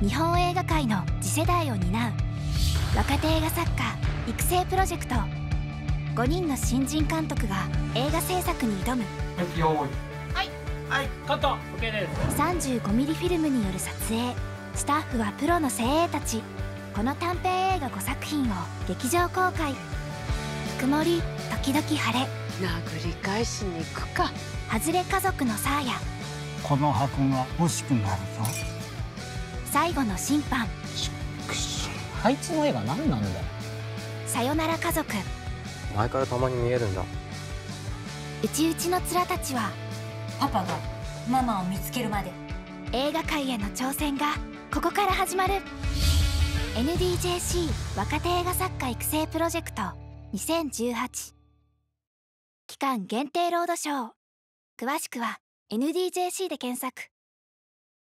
日本映画界の次世代を担う若手映画作家育成プロジェクト。5人の新人監督が映画制作に挑む。はい、カット OK です。 35mm フィルムによる撮影、スタッフはプロの精鋭たち。この短編映画5作品を劇場公開。曇り時々晴れ、殴り返しに行くか。ハズレ家族のサーヤ、この箱が欲しくなるぞ。最後の審判、あいつの絵が何なんだよ。さよなら家族、前からたまに見えるんだ。うちうちの面たちは、パパがママを見つけるまで。映画界への挑戦がここから始まる。 NDJC 若手映画作家育成プロジェクト2018、期間限定ロードショー。詳しくは NDJC で検索。